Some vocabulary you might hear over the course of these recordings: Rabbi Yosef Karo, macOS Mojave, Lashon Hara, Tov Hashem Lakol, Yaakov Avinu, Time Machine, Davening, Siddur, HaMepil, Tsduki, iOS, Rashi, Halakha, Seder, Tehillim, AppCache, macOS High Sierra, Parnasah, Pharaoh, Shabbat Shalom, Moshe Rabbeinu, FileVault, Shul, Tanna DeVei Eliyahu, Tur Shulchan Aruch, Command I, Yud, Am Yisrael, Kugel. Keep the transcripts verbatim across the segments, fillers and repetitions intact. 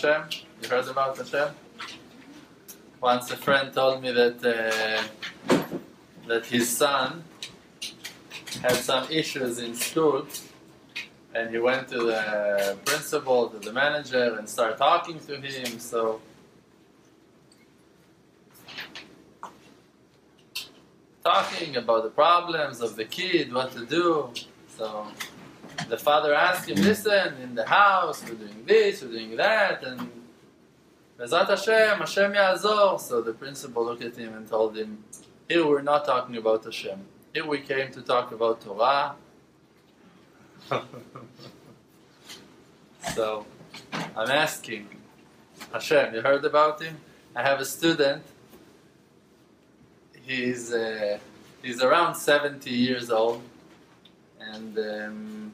Hashem? You heard about Hashem? Once a friend told me that uh, that his son had some issues in school, and he went to the principal, to the manager, and started talking to him. So talking about the problems of the kid, what to do. So the father asked him, listen, in the house, we're doing this, we're doing that, and Bezrat Hashem, Hashem Ya'azor. So the principal looked at him and told him, here we're not talking about Hashem. Here we came to talk about Torah. So I'm asking, Hashem, you heard about him? I have a student. He's, uh, he's around seventy years old. And um,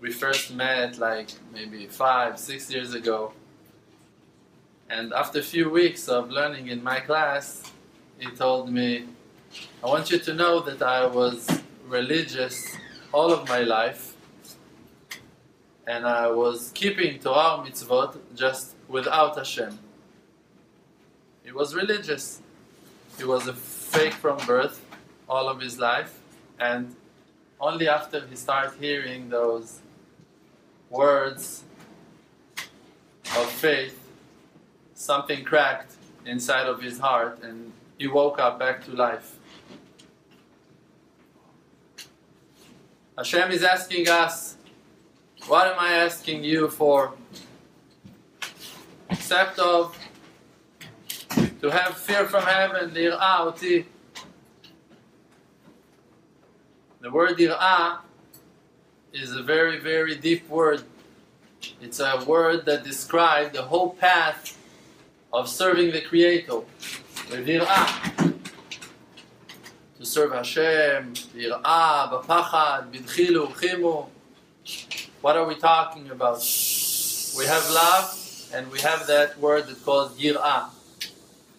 we first met like maybe five, six years ago. And after a few weeks of learning in my class, he told me, I want you to know that I was religious all of my life, and I was keeping Torah Mitzvot just without Hashem. He was religious. He was a fake from birth all of his life, and only after he started hearing those words of faith, something cracked inside of his heart, and he woke up back to life. Hashem is asking us, what am I asking you for? Except of to have fear from heaven, Yir'ah oti. The word Yir'ah is a very, very deep word. It's a word that describes the whole path of serving the Creator, with Yir'ah. To serve Hashem, Yir'ah, B'pachad, B'dchilu, Chimu. What are we talking about? We have love, and we have that word that's called Yir'ah.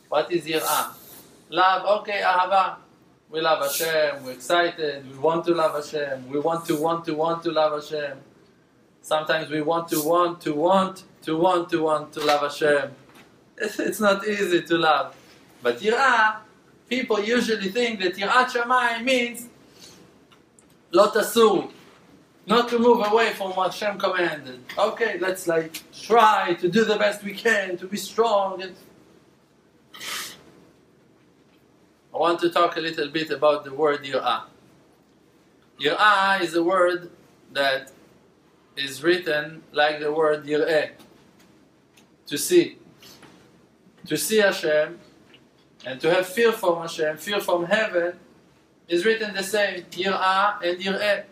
What is Yir'ah? Love, okay, Ahava. We love Hashem, we're excited, we want to love Hashem, we want to want to want to love Hashem. Sometimes we want to want to want to want to want to love Hashem. It's not easy to love. But Yir'ah, people usually think that Yir'at Shamayim means lo tasur, not to move away from what Hashem commanded. Okay, let's like try to do the best we can, to be strong. And I want to talk a little bit about the word Yir'ah. Yir'ah is a word that is written like the word Yir'eh, to see. To see Hashem and to have fear from Hashem, fear from heaven, is written the same, Yir'ah and Yir'eh.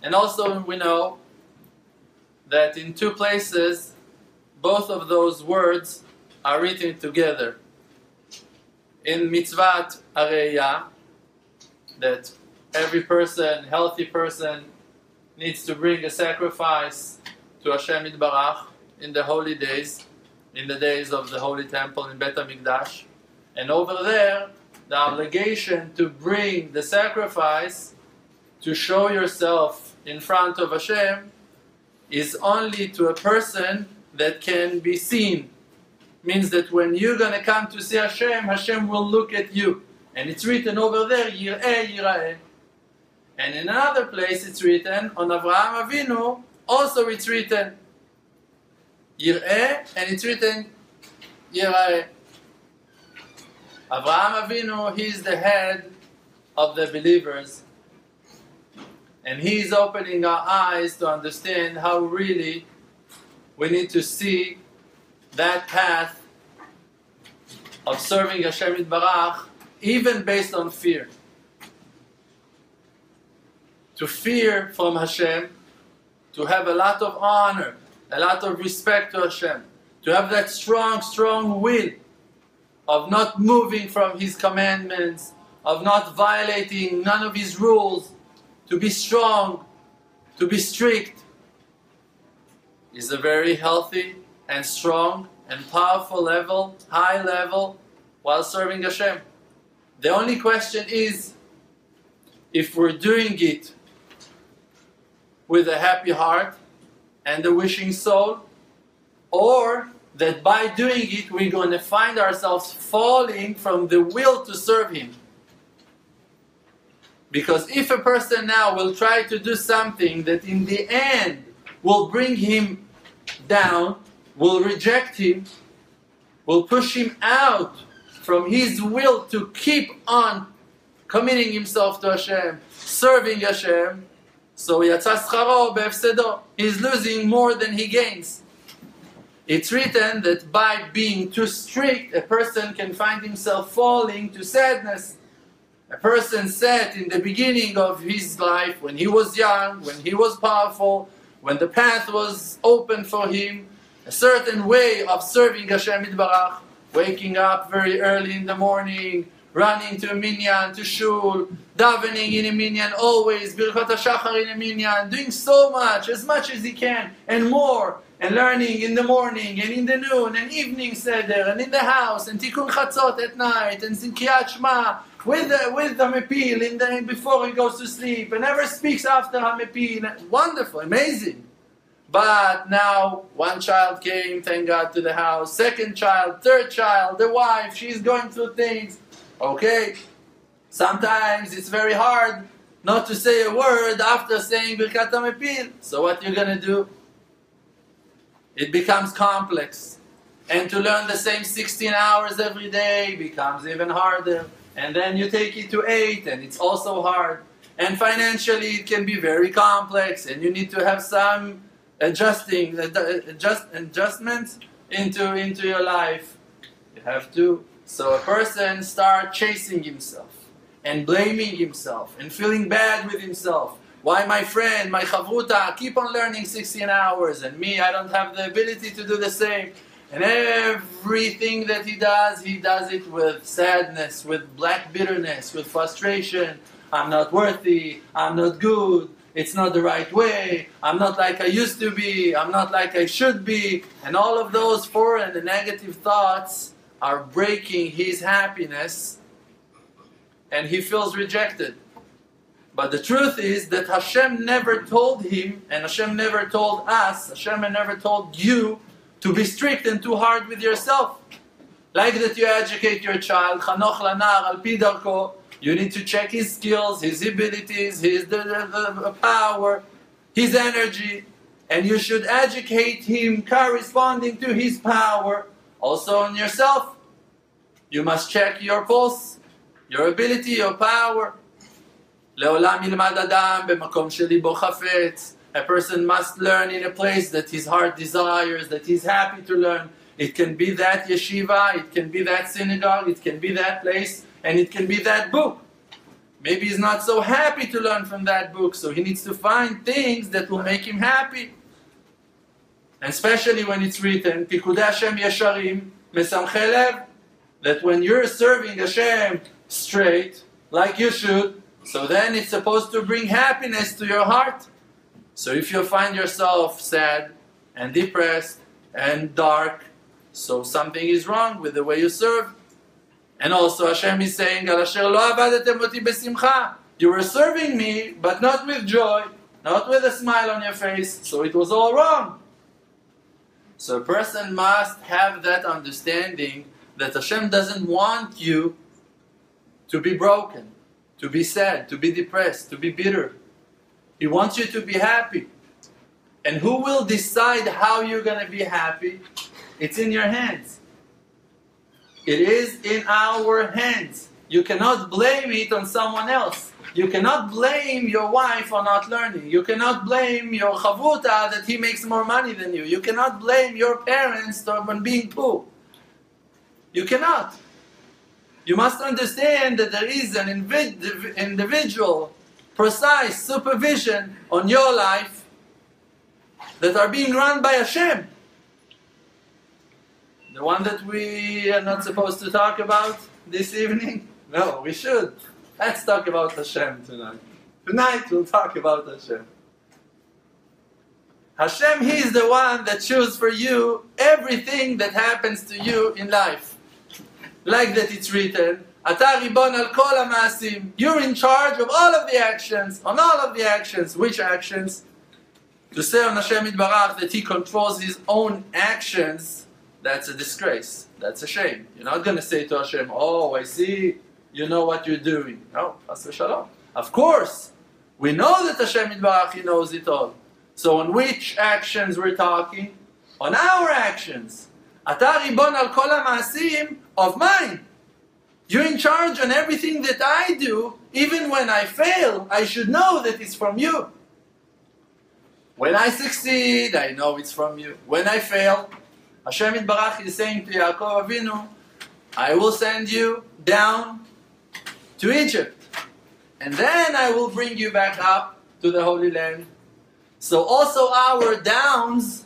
And also we know that in two places, both of those words are written together. In mitzvat areya, that every person, healthy person, needs to bring a sacrifice to Hashem Yitbarach in the holy days, in the days of the Holy Temple in Beit Midrash. And over there, the obligation to bring the sacrifice, to show yourself in front of Hashem, is only to a person that can be seen. Means that when you're going to come to see Hashem, Hashem will look at you. And it's written over there, Yir'eh, Yir'eh. And in another place it's written, on Avraham Avinu, also it's written, Yir'eh, and it's written Yir'eh. Avraham Avinu, he's the head of the believers. And he's opening our eyes to understand how really we need to see that path of serving Hashem Yitbarach, even based on fear. To fear from Hashem, to have a lot of honor, a lot of respect to Hashem, to have that strong, strong will of not moving from His commandments, of not violating none of His rules, to be strong, to be strict, is a very healthy and strong and powerful level, high level, while serving Hashem. The only question is, if we're doing it with a happy heart, and the wishing soul, or that by doing it we're going to find ourselves falling from the will to serve Him. Because if a person now will try to do something that in the end will bring him down, will reject him, will push him out from his will to keep on committing himself to Hashem, serving Hashem, so yatsa scharo be'efsedo, he's losing more than he gains. It's written that by being too strict, a person can find himself falling to sadness. A person said in the beginning of his life, when he was young, when he was powerful, when the path was open for him, a certain way of serving Hashem Yitbarach, waking up very early in the morning, running to a Minyan, to Shul, davening in a Minyan always, Birkat HaShachar in a Minyan, doing so much, as much as he can, and more, and learning in the morning, and in the noon, and evening seder, and in the house, and Tikkun Chatzot at night, and Zinkiyat Shema, with the, with the HaMepil, in the, before he goes to sleep, and never speaks after HaMepil. Wonderful, amazing. But now, one child came, thank God, to the house, second child, third child, the wife, she's going through things. Okay, sometimes it's very hard not to say a word after saying Birkat HaMepil. So what you're going to do? It becomes complex. And to learn the same sixteen hours every day becomes even harder. And then you take it to eight and it's also hard. And financially it can be very complex and you need to have some adjusting, adjust, adjustments into, into your life. You have to. So a person starts chasing himself and blaming himself and feeling bad with himself. Why my friend, my chavruta, keep on learning sixteen hours and me, I don't have the ability to do the same. And everything that he does, he does it with sadness, with black bitterness, with frustration. I'm not worthy, I'm not good, it's not the right way, I'm not like I used to be, I'm not like I should be. And all of those foreign and negative thoughts are breaking his happiness and he feels rejected. But the truth is that Hashem never told him and Hashem never told us, Hashem never told you to be strict and too hard with yourself. Like that you educate your child, Chanoch lanar al pi darko, you need to check his skills, his abilities, his power, his energy, and you should educate him corresponding to his power. Also on yourself, you must check your pulse, your ability, your power. A person must learn in a place that his heart desires, that he's happy to learn. It can be that yeshiva, it can be that synagogue, it can be that place, and it can be that book. Maybe he's not so happy to learn from that book, so he needs to find things that will make him happy. And especially when it's written, Tikkudei Hashem Yesharim, Mesamchei Lev, that when you're serving Hashem straight, like you should, so then it's supposed to bring happiness to your heart. So if you find yourself sad and depressed and dark, so something is wrong with the way you serve. And also Hashem is saying, Al asher lo avadetem oti besimcha, you were serving me, but not with joy, not with a smile on your face, so it was all wrong. So a person must have that understanding that Hashem doesn't want you to be broken, to be sad, to be depressed, to be bitter. He wants you to be happy. And who will decide how you're going to be happy? It's in your hands. It is in our hands. You cannot blame it on someone else. You cannot blame your wife for not learning. You cannot blame your chavruta that he makes more money than you. You cannot blame your parents for being poor. You cannot. You must understand that there is an individ individual, precise supervision on your life that are being run by Hashem. The one that we are not supposed to talk about this evening? No, we should. Let's talk about Hashem tonight. Tonight we'll talk about Hashem. Hashem, He is the one that chooses for you everything that happens to you in life. Like that it's written, Ata ribon al kol hamasim. You're in charge of all of the actions, on all of the actions. Which actions? To say on Hashem Yitbarach that He controls His own actions that's a disgrace. That's a shame. You're not going to say to Hashem, oh, I see, you know what you're doing. No, chas v'shalom. Of course, we know that Hashem Yitbarach knows it all. So on which actions we're talking? On our actions. Ata ribon al kol hamasim, of mine. You're in charge on everything that I do. Even when I fail, I should know that it's from you. When I succeed, I know it's from you. When I fail, Hashem Yitbarach is saying to Yaakov Avinu, I will send you down to Egypt. And then I will bring you back up to the Holy Land. So also our downs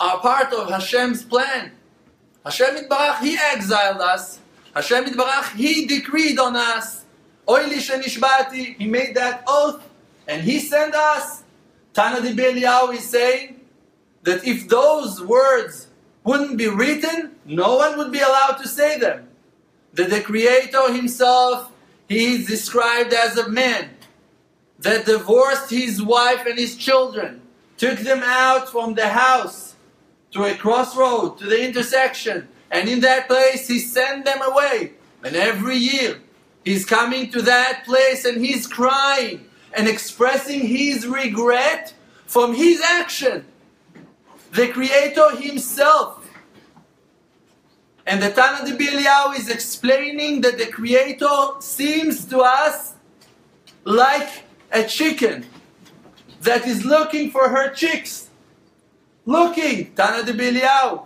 are part of Hashem's plan. Hashem Yitbarach, He exiled us. Hashem Yitbarach, He decreed on us. Oili shenishbati, He made that oath. And He sent us. Tanna DeVei Eliyahu is saying that if those words wouldn't be written, no one would be allowed to say them. That the Creator Himself, He is described as a man that divorced his wife and his children, took them out from the house to a crossroad, to the intersection, and in that place He sent them away. And every year He's coming to that place and He's crying and expressing His regret from His action. The Creator Himself. And the Tanna DeVei Eliyahu is explaining that the Creator seems to us like a chicken that is looking for her chicks. Looking, Tanna DeVei Eliyahu.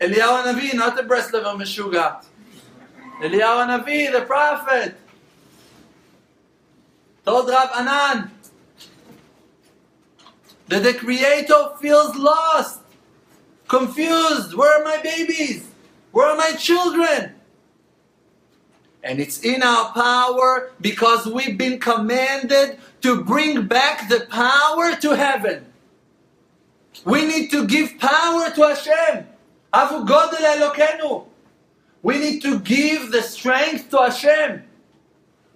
Eliyahu HaNavi, not the Breslover Meshuga. Eliyahu HaNavi, the prophet, told Rav Anan that the Creator feels lost, confused. Where are my babies? Where are my children? And it's in our power because we've been commanded to bring back the power to heaven. We need to give power to Hashem. Avu Godel Elokenu. We need to give the strength to Hashem.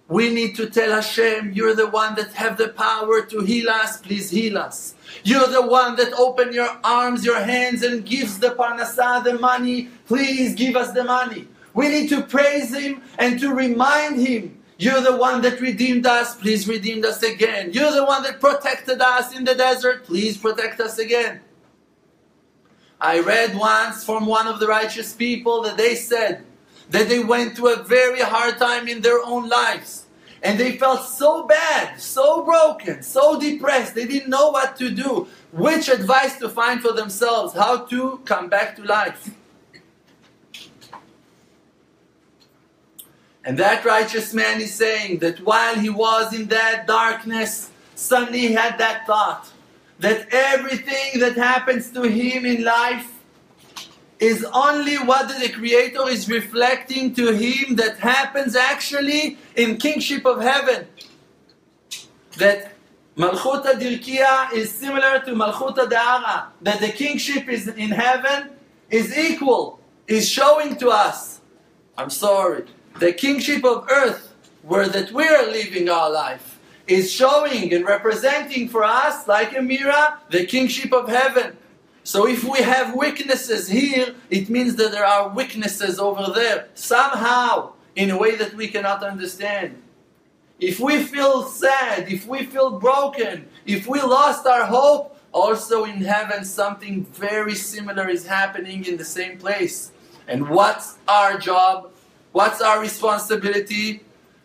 We need to tell Hashem, You're the one that have the power to heal us. Please heal us. You're the one that open your arms, your hands, and gives the Parnasah, the money. Please give us the money. We need to praise Him and to remind Him, You're the one that redeemed us. Please redeem us again. You're the one that protected us in the desert. Please protect us again. I read once from one of the righteous people that they said that they went through a very hard time in their own lives. And they felt so bad, so broken, so depressed. They didn't know what to do, which advice to find for themselves, how to come back to life. And that righteous man is saying that while he was in that darkness, suddenly he had that thought that everything that happens to him in life is only what the Creator is reflecting to him that happens actually in kingship of heaven. That Malchut HaDirkiya is similar to Malchut HaDa'ara, that the kingship is in heaven is equal, is showing to us. I'm sorry. The kingship of earth, where that we are living our life, is showing and representing for us, like a mirror, the kingship of heaven. So if we have weaknesses here, it means that there are weaknesses over there, somehow, in a way that we cannot understand. If we feel sad, if we feel broken, if we lost our hope, also in heaven something very similar is happening in the same place. And what's our job? What's our responsibility?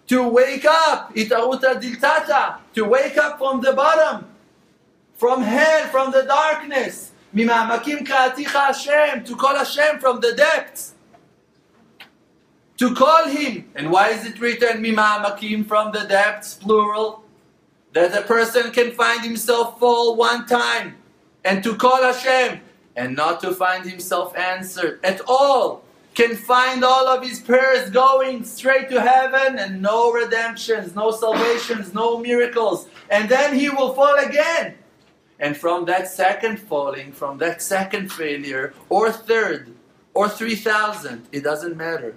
To wake up, itaruta diltata, to wake up from the bottom, from hell, from the darkness. Mima'amakim ka'aticha Hashem, to call Hashem from the depths. To call Him. And why is it written Mima'amakim, from the depths, plural? That a person can find himself fall one time and to call Hashem and not to find himself answered at all. Can find all of his prayers going straight to heaven and no redemptions, no salvations, no miracles. And then he will fall again. And from that second falling, from that second failure, or third, or three thousand, it doesn't matter.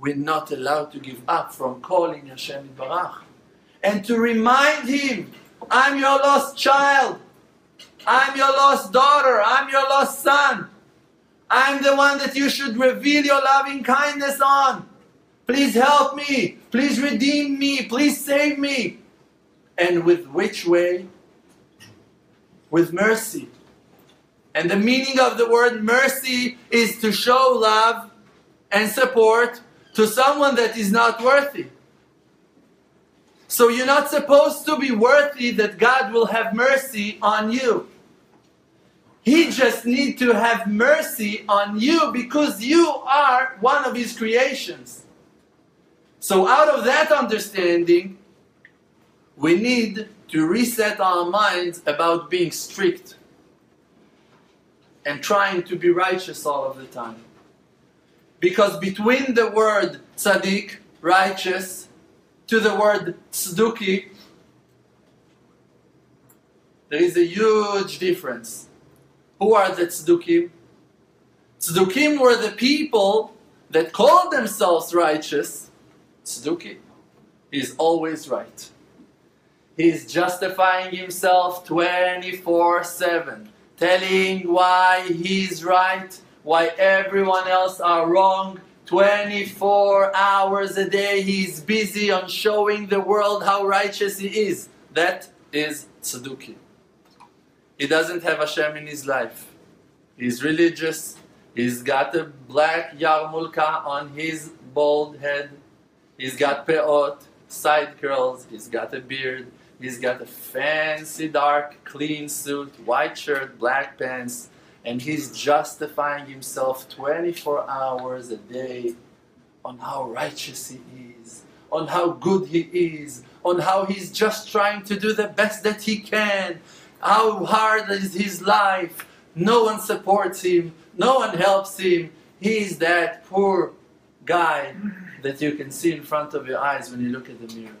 We're not allowed to give up from calling Hashem Barach. And to remind Him, I'm your lost child. I'm your lost daughter. I'm your lost son. I'm the one that you should reveal your loving kindness on. Please help me. Please redeem me. Please save me. And with which way? With mercy. And the meaning of the word mercy is to show love and support to someone that is not worthy. So you're not supposed to be worthy that God will have mercy on you. He just needs to have mercy on you because you are one of His creations. So out of that understanding, we need to reset our minds about being strict and trying to be righteous all of the time. Because between the word tzaddik, righteous, to the word Tsduki, there is a huge difference. Who are the Tzdukim? Tzdukim were the people that called themselves righteous. Tzduki is always right. He is justifying himself twenty-four seven, telling why he's right, why everyone else are wrong. twenty-four hours a day he's busy on showing the world how righteous he is. That is Tzduki. He doesn't have Hashem in his life. He's religious. He's got a black yarmulka on his bald head. He's got peot, side curls. He's got a beard. He's got a fancy, dark, clean suit, white shirt, black pants. And he's justifying himself twenty-four hours a day on how righteous he is, on how good he is, on how he's just trying to do the best that he can. How hard is his life? No one supports him. No one helps him. He's that poor guy that you can see in front of your eyes when you look at the mirror.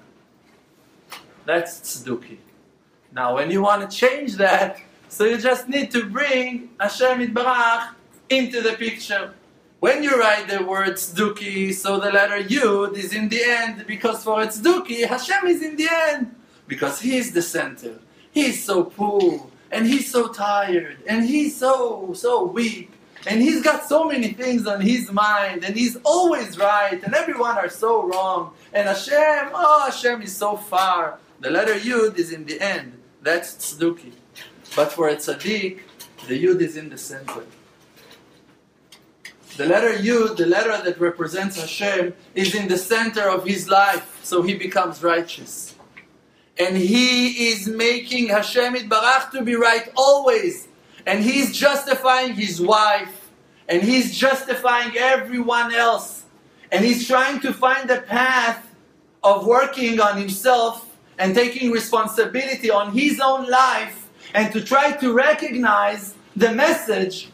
That's Tzduki. Now, when you want to change that, so you just need to bring Hashem Yitbarach into the picture. When you write the word Tzduki, so the letter Yud is in the end, because for Tzduki, Hashem is in the end, because He is the center. He's so poor, and he's so tired, and he's so, so weak, and he's got so many things on his mind, and he's always right, and everyone are so wrong, and Hashem, oh, Hashem is so far. The letter Yud is in the end. That's Tzduki. But for a Tzaddik, the Yud is in the center. The letter Yud, the letter that represents Hashem, is in the center of his life, so he becomes righteous. And he is making Hashem Yitbarach to be right always. And he's justifying his wife. And he's justifying everyone else. And he's trying to find a path of working on himself and taking responsibility on his own life and to try to recognize the message,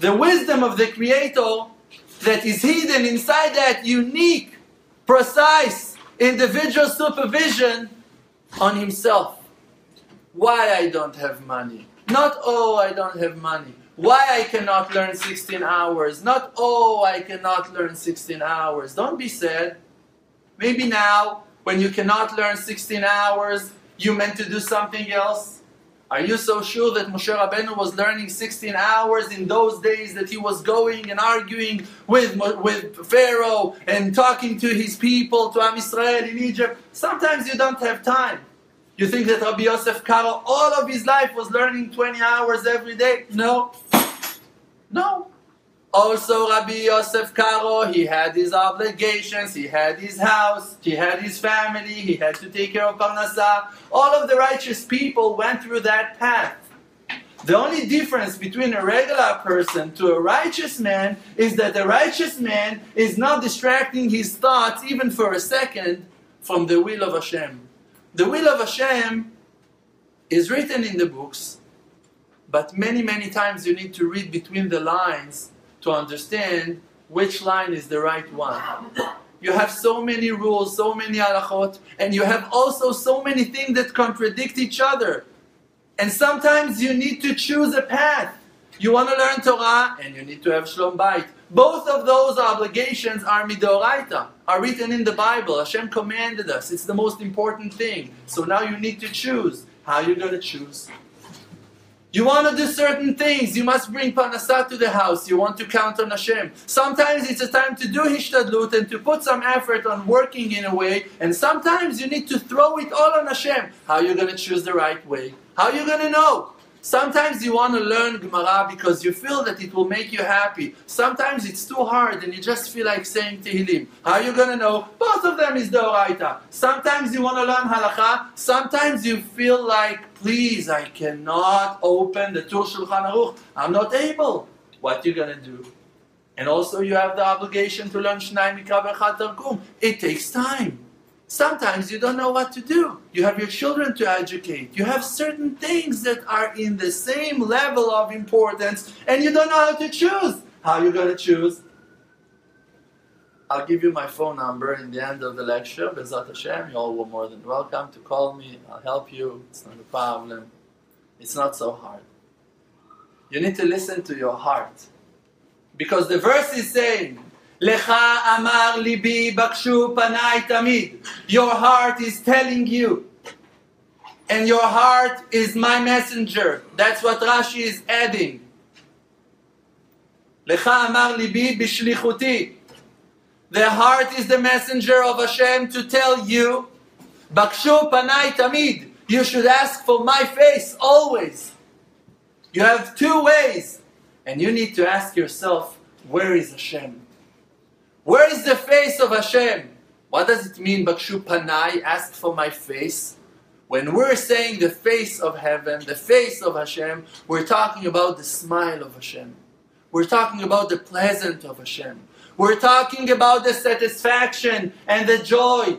the wisdom of the Creator that is hidden inside that unique, precise, individual supervision on himself. Why I don't have money? Not, oh, I don't have money. Why I cannot learn sixteen hours? Not, oh, I cannot learn sixteen hours. Don't be sad. Maybe now, when you cannot learn sixteen hours, you meant to do something else. Are you so sure that Moshe Rabbeinu was learning sixteen hours in those days that he was going and arguing with, with Pharaoh and talking to his people, to Am Yisrael in Egypt? Sometimes you don't have time. You think that Rabbi Yosef Karo all of his life was learning twenty hours every day? No. No. Also Rabbi Yosef Karo, he had his obligations, he had his house, he had his family, he had to take care of Parnasah. All of the righteous people went through that path. The only difference between a regular person to a righteous man is that a righteous man is not distracting his thoughts, even for a second, from the will of Hashem. The will of Hashem is written in the books, but many, many times you need to read between the lines to understand which line is the right one. You have so many rules, so many halachot, and you have also so many things that contradict each other. And sometimes you need to choose a path. You want to learn Torah, and you need to have Shlom Bayit. Both of those obligations are Midoraita, are written in the Bible. Hashem commanded us. It's the most important thing. So now you need to choose. How are you going to choose? You want to do certain things. You must bring Parnasah to the house. You want to count on Hashem. Sometimes it's a time to do Hishtadlut and to put some effort on working in a way. And sometimes you need to throw it all on Hashem. How are you going to choose the right way? How are you going to know? Sometimes you want to learn Gemara because you feel that it will make you happy. Sometimes it's too hard and you just feel like saying Tehillim. How are you going to know? Both of them is Midoraita. Sometimes you want to learn Halakha. Sometimes you feel like, please, I cannot open the Tur Shulchan Aruch. I'm not able. What are you going to do? And also you have the obligation to learn Shnai Mikra V'Echad Targum. It takes time. Sometimes you don't know what to do. You have your children to educate. You have certain things that are in the same level of importance and you don't know how to choose. How are you going to choose? I'll give you my phone number in the end of the lecture. Bezrat Hashem, you all were more than welcome to call me. I'll help you. It's not a problem. It's not so hard. You need to listen to your heart. Because the verse is saying, Lecha Amar Libi Bakshu Panai Tamid. Your heart is telling you. And your heart is my messenger. That's what Rashi is adding. Lecha Amar Libi Bishlichuti. The heart is the messenger of Hashem to tell you. Bakshu Panai Tamid. You should ask for my face always. You have two ways. And you need to ask yourself, where is Hashem? Where is the face of Hashem? What does it mean, Bakshu Panai, ask for my face? When we're saying the face of heaven, the face of Hashem, we're talking about the smile of Hashem. We're talking about the pleasant of Hashem. We're talking about the satisfaction and the joy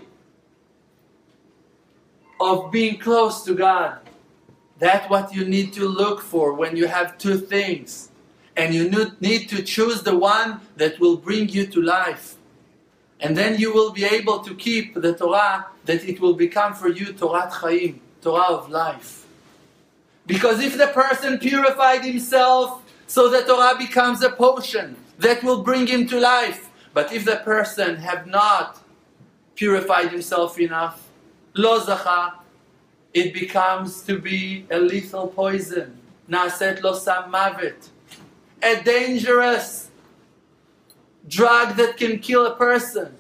of being close to God. That's what you need to look for when you have two things. And you need to choose the one that will bring you to life. And then you will be able to keep the Torah, that it will become for you Torah Chaim, Torah of life. Because if the person purified himself, so the Torah becomes a potion that will bring him to life. But if the person have not purified himself enough, lo zacha, it becomes to be a lethal poison. Na'aset lo sam mavet. A dangerous drug that can kill a person.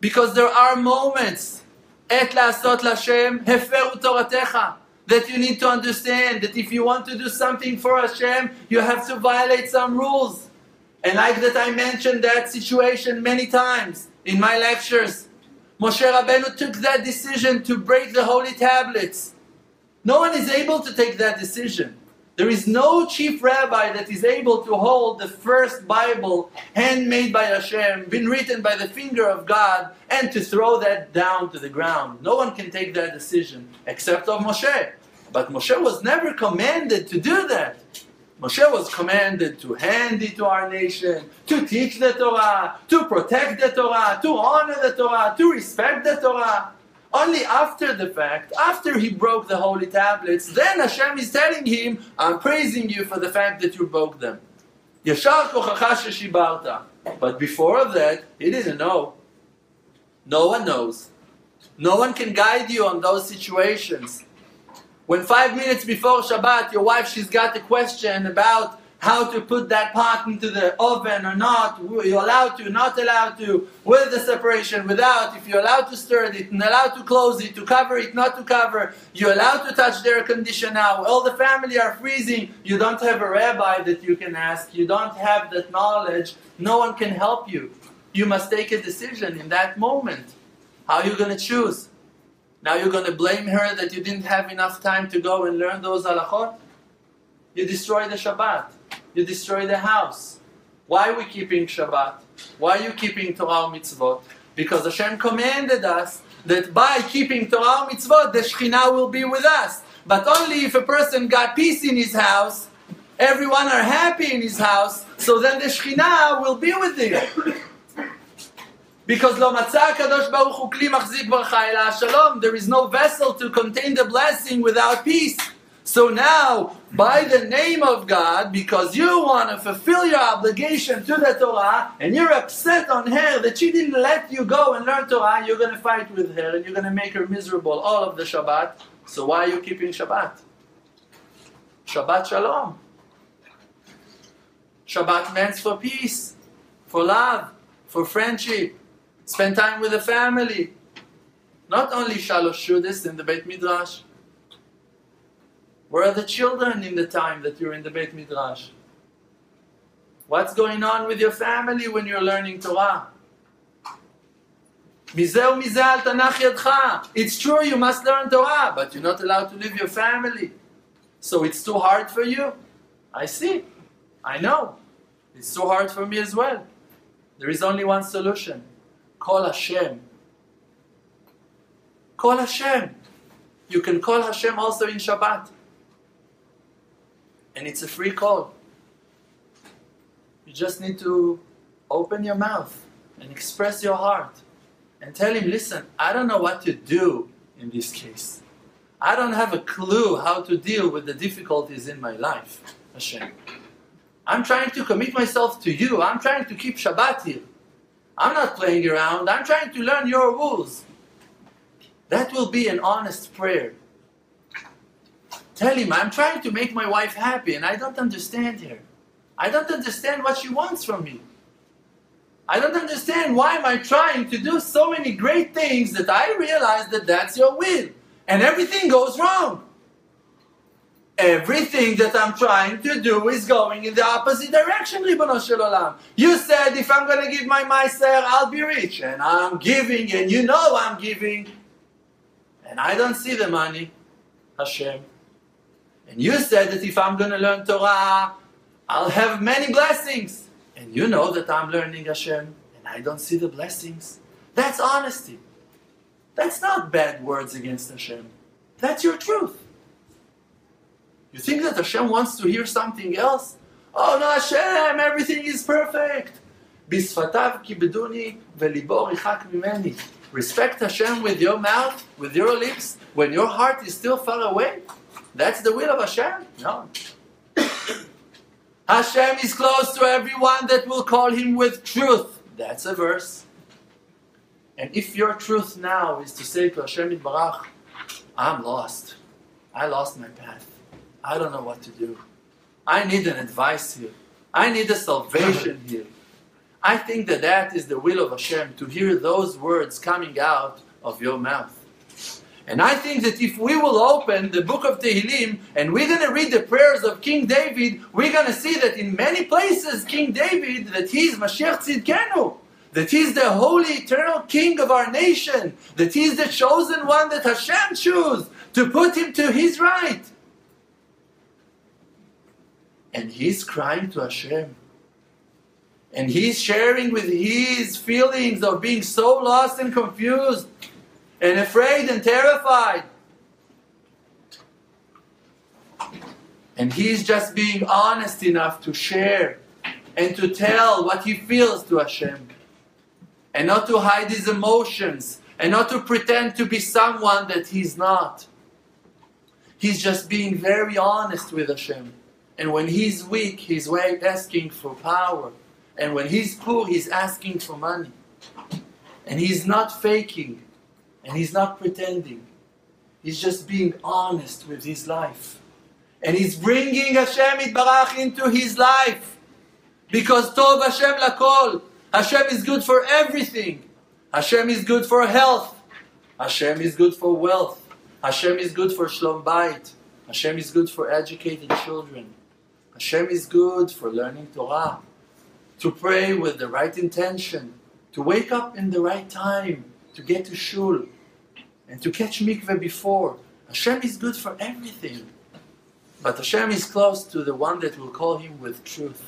Because there are moments, et la'asot l'Hashem, heferu toratecha, that you need to understand that if you want to do something for Hashem, you have to violate some rules. And like that I mentioned that situation many times in my lectures, Moshe Rabbeinu took that decision to break the holy tablets. No one is able to take that decision. There is no chief rabbi that is able to hold the first Bible, handmade by Hashem, been written by the finger of God, and to throw that down to the ground. No one can take that decision, except of Moshe. But Moshe was never commanded to do that. Moshe was commanded to hand it to our nation, to teach the Torah, to protect the Torah, to honor the Torah, to respect the Torah. Only after the fact, after he broke the holy tablets, then Hashem is telling him, I'm praising you for the fact that you broke them. Yashar kochacha sheshibarta. But before that, he didn't know. No one knows. No one can guide you on those situations. When five minutes before Shabbat, your wife, she's got a question about how to put that pot into the oven or not, you're allowed to, not allowed to, with the separation, without, if you're allowed to stir it, and allowed to close it, to cover it, not to cover, you're allowed to touch the air conditioner now, all the family are freezing, you don't have a rabbi that you can ask, you don't have that knowledge, no one can help you. You must take a decision in that moment. How are you going to choose? Now you're going to blame her that you didn't have enough time to go and learn those halachot? You destroy the Shabbat. You destroy the house. Why are we keeping Shabbat? Why are you keeping Torah Mitzvot? Because Hashem commanded us that by keeping Torah Mitzvot, the Shekhinah will be with us. But only if a person got peace in his house, everyone are happy in his house, so then the Shekhinah will be with him. Because lo matzah kadosh baruch hu kli machzik barcha ela shalom. There is no vessel to contain the blessing without peace. So now, by the name of God, because you want to fulfill your obligation to the Torah, and you're upset on her that she didn't let you go and learn Torah, you're going to fight with her, and you're going to make her miserable all of the Shabbat. So why are you keeping Shabbat? Shabbat Shalom. Shabbat means for peace, for love, for friendship. Spend time with the family. Not only Shalosh Shudas in the Beit Midrash. Where are the children in the time that you're in the Beit Midrash? What's going on with your family when you're learning Torah? It's true, you must learn Torah, but you're not allowed to leave your family. So it's too hard for you? I see. I know. It's too hard for me as well. There is only one solution. Call Hashem. Call Hashem. You can call Hashem also in Shabbat. And it's a free call. You just need to open your mouth and express your heart. And tell him, listen, I don't know what to do in this case. I don't have a clue how to deal with the difficulties in my life, Hashem. I'm trying to commit myself to you. I'm trying to keep Shabbat here. I'm not playing around. I'm trying to learn your rules. That will be an honest prayer. Tell him, I'm trying to make my wife happy and I don't understand her. I don't understand what she wants from me. I don't understand why am I trying to do so many great things that I realize that that's your will. And everything goes wrong. Everything that I'm trying to do is going in the opposite direction, Ribono Shel Olam. You said if I'm going to give my ma'aser, I'll be rich. And I'm giving, and you know I'm giving. And I don't see the money, Hashem. And you said that if I'm going to learn Torah, I'll have many blessings. And you know that I'm learning Hashem, and I don't see the blessings. That's honesty. That's not bad words against Hashem. That's your truth. You think that Hashem wants to hear something else? Oh no, Hashem, everything is perfect. Respect Hashem with your mouth, with your lips, when your heart is still far away. That's the will of Hashem? No. Hashem is close to everyone that will call Him with truth. That's a verse. And if your truth now is to say to Hashem Yitbarach, I'm lost. I lost my path. I don't know what to do. I need an advice here. I need a salvation here. I think that that is the will of Hashem, to hear those words coming out of your mouth. And I think that if we will open the book of Tehillim and we're going to read the prayers of King David, we're going to see that in many places King David, that he's Mashiach Tzidkenu, that he's the holy eternal king of our nation, that he's the chosen one that Hashem chose to put him to his right. And he's crying to Hashem. And he's sharing with his feelings of being so lost and confused. And afraid and terrified. And he's just being honest enough to share and to tell what he feels to Hashem. And not to hide his emotions. And not to pretend to be someone that he's not. He's just being very honest with Hashem. And when he's weak, he's asking for power. And when he's poor, he's asking for money. And he's not faking. And he's not pretending. He's just being honest with his life. And he's bringing Hashem Yitbarach into his life. Because Tov Hashem Lakol. Hashem is good for everything. Hashem is good for health. Hashem is good for wealth. Hashem is good for Shlom Bayit. Hashem is good for educating children. Hashem is good for learning Torah. To pray with the right intention. To wake up in the right time. To get to Shul, and to catch Mikveh before. Hashem is good for everything. But Hashem is close to the one that will call Him with truth.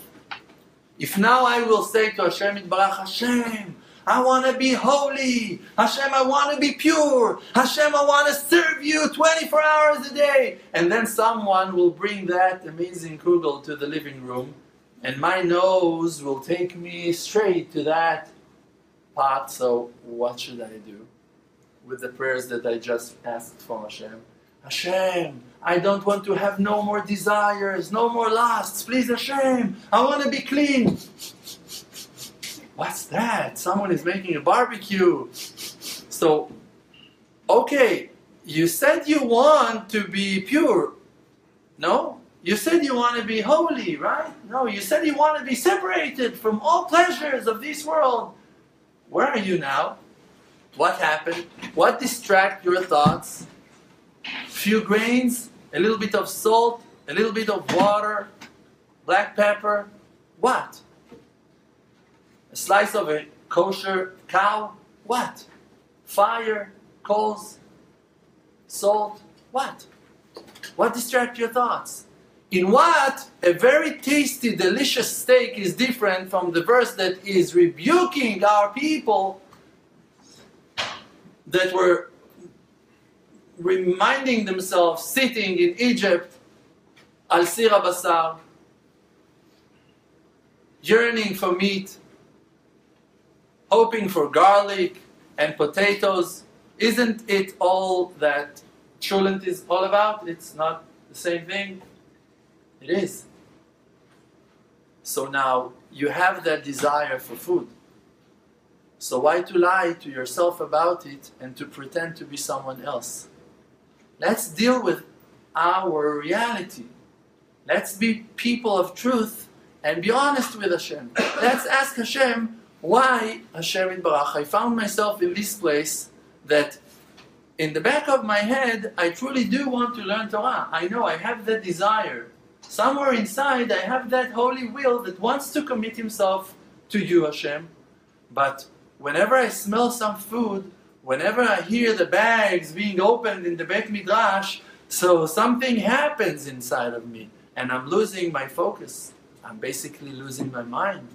If now I will say to Hashem Yitbarach, Hashem, I want to be holy. Hashem, I want to be pure. Hashem, I want to serve You twenty-four hours a day. And then someone will bring that amazing kugel to the living room, and my nose will take me straight to that part, so what should I do with the prayers that I just asked from Hashem? Hashem, I don't want to have no more desires, no more lusts. Please, Hashem, I want to be clean. What's that? Someone is making a barbecue. So, okay, you said you want to be pure. No, You said you want to be holy, right? No, you said you want to be separated from all pleasures of this world. Where are you now? What happened? What distracts your thoughts? Few grains, a little bit of salt, a little bit of water, black pepper. What? A slice of a kosher cow? What? Fire, coals, salt? What? What distracts your thoughts? In what a very tasty, delicious steak is different from the verse that is rebuking our people that were reminding themselves, sitting in Egypt, al sira basar, yearning for meat, hoping for garlic and potatoes. Isn't it all that Shulant is all about? It's not the same thing. It is. So now you have that desire for food. So why to lie to yourself about it and to pretend to be someone else? Let's deal with our reality. Let's be people of truth and be honest with Hashem. Let's ask Hashem, why Hashem Yitbarach, I found myself in this place that in the back of my head, I truly do want to learn Torah. I know I have that desire. Somewhere inside, I have that holy will that wants to commit himself to you, Hashem. But whenever I smell some food, whenever I hear the bags being opened in the Beit Midrash, so something happens inside of me, and I'm losing my focus. I'm basically losing my mind.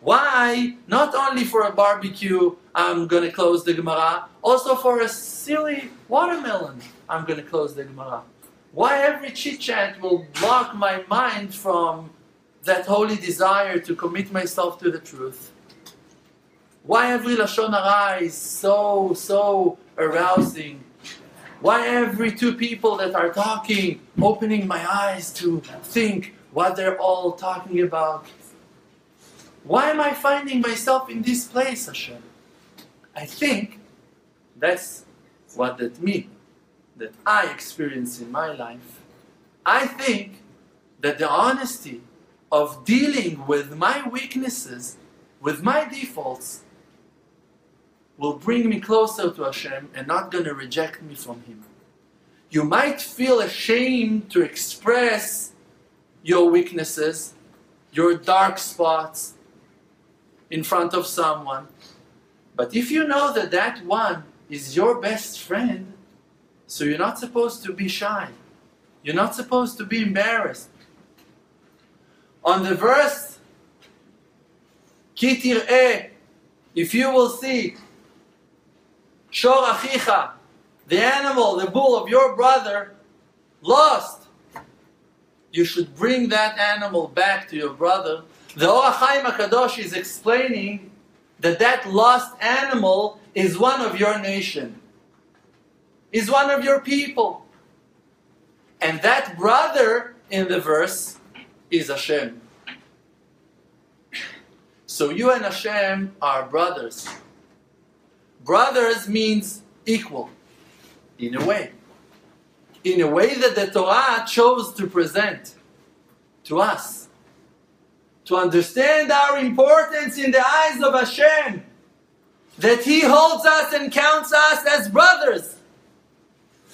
Why? Not only for a barbecue, I'm going to close the Gemara. Also for a silly watermelon, I'm going to close the Gemara. Why every chit-chat will block my mind from that holy desire to commit myself to the truth? Why every Lashon Hara is so, so arousing? Why every two people that are talking, opening my eyes to think what they're all talking about? Why am I finding myself in this place, Hashem? I think that's what that me, that I experience in my life. I think that the honesty of dealing with my weaknesses, with my defaults, will bring me closer to Hashem and not going to reject me from Him. You might feel ashamed to express your weaknesses, your dark spots, in front of someone. But if you know that that one is your best friend, so you're not supposed to be shy. You're not supposed to be embarrassed. On the verse, Ki tir'eh, if you will see, shor achicha, the animal, the bull of your brother, lost. You should bring that animal back to your brother. The Orach Chaim HaKadosh is explaining that that lost animal is one of your nation, is one of your people. And that brother in the verse is Hashem. So you and Hashem are brothers. Brothers means equal, in a way. In a way that the Torah chose to present to us. To understand our importance in the eyes of Hashem, that He holds us and counts us as brothers.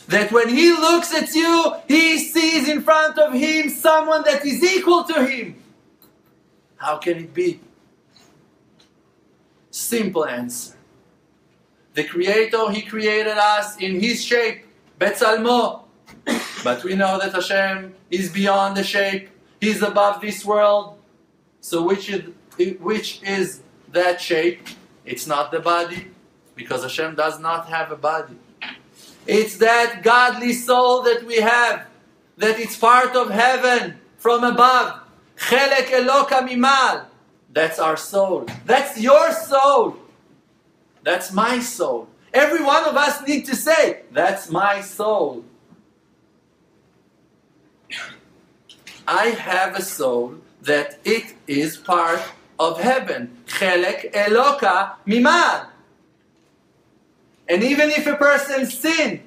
That when He looks at you, He sees in front of Him someone that is equal to Him. How can it be? Simple answer. The Creator, He created us in His shape, Betzalmo. But we know that Hashem is beyond the shape, He's above this world. So which is, which is that shape? It's not the body, because Hashem does not have a body. It's that godly soul that we have, that it's part of heaven from above. Chelek eloka mimal. That's our soul. That's your soul. That's my soul. Every one of us need to say, that's my soul. I have a soul that it is part of heaven. Chelek eloka mimal. And even if a person sinned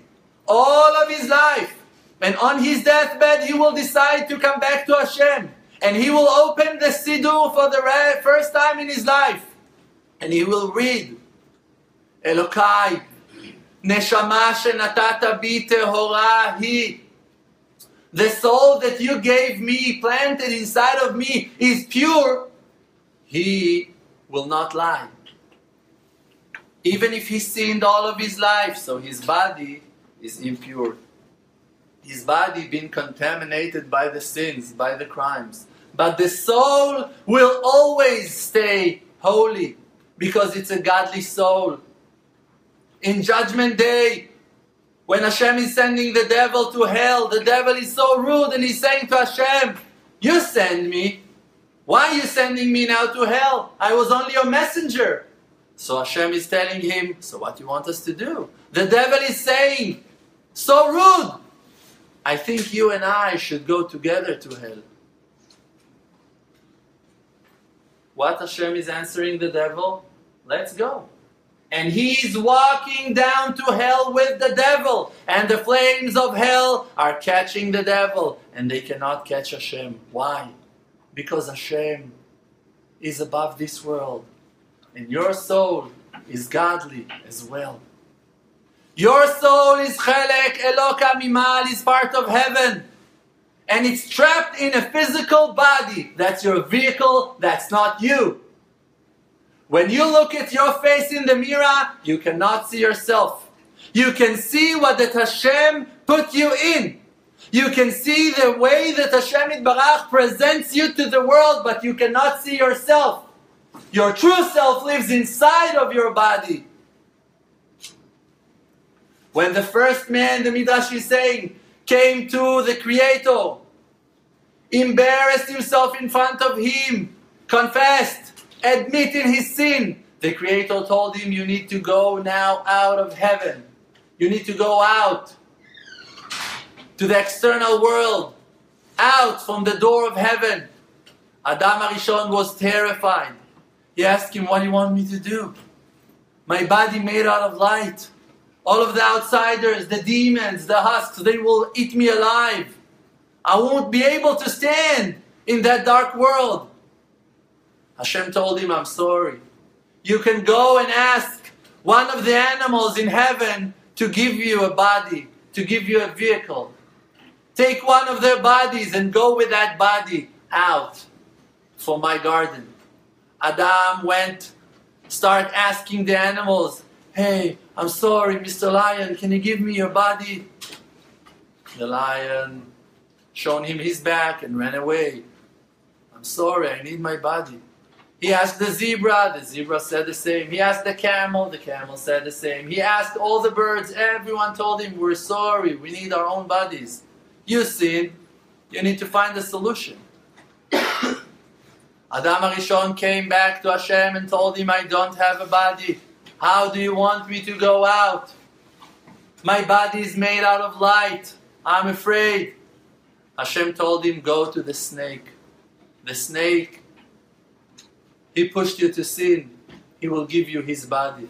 all of his life, And on his deathbed, you will decide to come back to Hashem. And he will open the Siddur for the first time in his life. And he will read, Elokai, Neshama shenatata bi tehora hi. The soul that you gave me, planted inside of me, is pure. He will not lie. Even if he sinned all of his life, so his body is impure. His body being contaminated by the sins, by the crimes. But the soul will always stay holy, because it's a godly soul. In Judgment Day, when Hashem is sending the devil to hell, the devil is so rude and he's saying to Hashem, you send me. Why are you sending me now to hell? I was only your messenger. So Hashem is telling him, so what do you want us to do? The devil is saying, so rude. I think you and I should go together to hell. What Hashem is answering the devil? Let's go. And he's walking down to hell with the devil. And the flames of hell are catching the devil. And they cannot catch Hashem. Why? Because Hashem is above this world. And your soul is godly as well. Your soul is chelek, eloka mimal, is part of heaven. And it's trapped in a physical body. That's your vehicle, that's not you. When you look at your face in the mirror, you cannot see yourself. You can see what that Hashem put you in. You can see the way that Hashem Yitbarach presents you to the world, but you cannot see yourself. Your true self lives inside of your body. When the first man, the Midrash is saying, came to the Creator, embarrassed himself in front of him, confessed, admitting his sin, the Creator told him, you need to go now out of heaven. You need to go out to the external world, out from the door of heaven. Adam HaRishon was terrified. He asked him, what do you want me to do? My body made out of light. All of the outsiders, the demons, the husks, they will eat me alive. I won't be able to stand in that dark world. Hashem told him, I'm sorry. You can go and ask one of the animals in heaven to give you a body, to give you a vehicle. Take one of their bodies and go with that body out for my garden. Adam went, started asking the animals, hey, I'm sorry, Mister Lion, can you give me your body? The lion showed him his back and ran away. I'm sorry, I need my body. He asked the zebra, the zebra said the same. He asked the camel, the camel said the same. He asked all the birds, everyone told him, we're sorry, we need our own bodies. You sin, you need to find a solution. Adam HaRishon came back to Hashem and told him, I don't have a body. How do you want me to go out? My body is made out of light. I'm afraid. Hashem told him, go to the snake. The snake, he pushed you to sin. He will give you his body.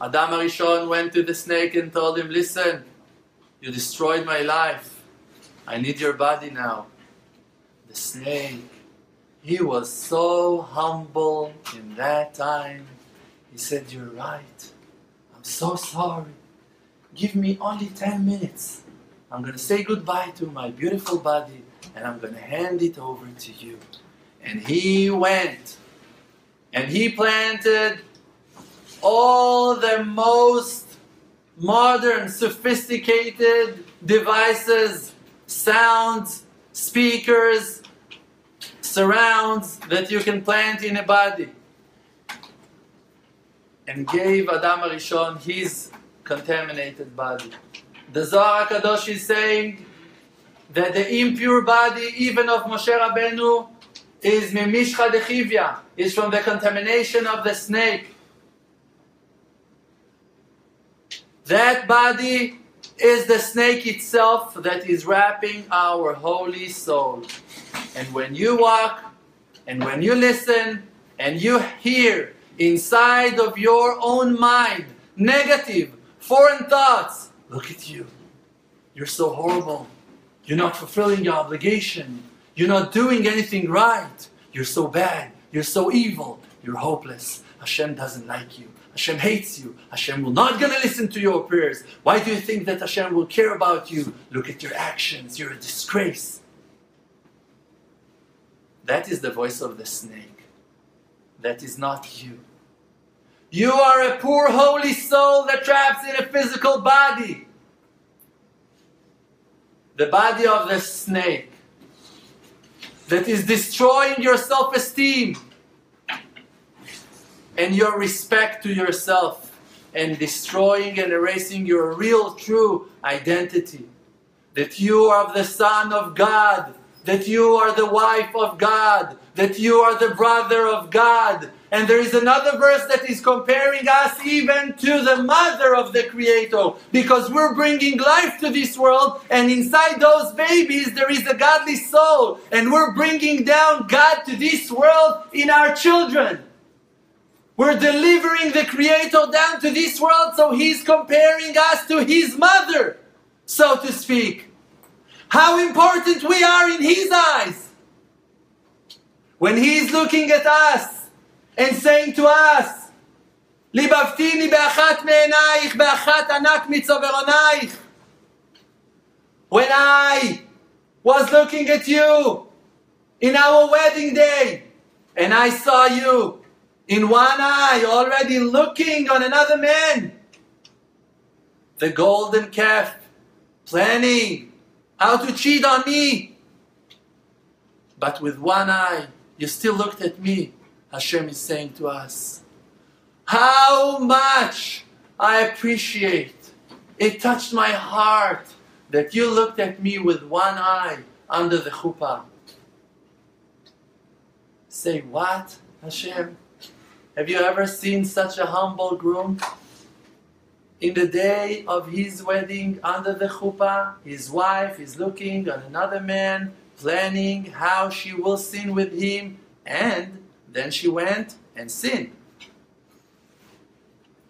Adam HaRishon went to the snake and told him, listen, you destroyed my life. I need your body now. The snake, he was so humble in that time. He said, you're right. I'm so sorry. Give me only ten minutes. I'm going to say goodbye to my beautiful body and I'm going to hand it over to you. And he went and he planted all the most modern, sophisticated devices, sounds, speakers, surrounds that you can plant in a body. And gave Adam HaRishon his contaminated body. The Zohar HaKadosh is saying that the impure body, even of Moshe Rabbeinu, is Mimishcha Dechivya, is from the contamination of the snake. That body is the snake itself that is wrapping our holy soul. And when you walk, and when you listen, and you hear, inside of your own mind, negative, foreign thoughts, look at you. you're so horrible. You're not fulfilling your obligation. You're not doing anything right. You're so bad. You're so evil. You're hopeless. Hashem doesn't like you. Hashem hates you. Hashem will not gonna listen to your prayers. Why do you think that Hashem will care about you? Look at your actions. You're a disgrace. That is the voice of the snake. That is not you. You are a poor holy soul that traps in a physical body. The body of the snake that is destroying your self-esteem and your respect to yourself and destroying and erasing your real, true identity. That you are the Son of God. That you are the wife of God. That you are the brother of God. And there is another verse that is comparing us even to the mother of the Creator. Because we're bringing life to this world. And inside those babies there is a godly soul. And we're bringing down God to this world in our children. We're delivering the Creator down to this world. So He's comparing us to His mother, so to speak. How important we are in His eyes. When He's looking at us and saying to us, "Libavtini be'achat me'enaich, be'achat anak mitzoveronaich." When I was looking at you in our wedding day and I saw you in one eye already looking on another man, the golden calf planning how to cheat on me. But with one eye, you still looked at me. Hashem is saying to us, how much I appreciate. It touched my heart that you looked at me with one eye under the chuppah. Say, what, Hashem? Have you ever seen such a humble groom? In the day of his wedding, under the chuppah, his wife is looking on another man, planning how she will sin with him, and then she went and sinned.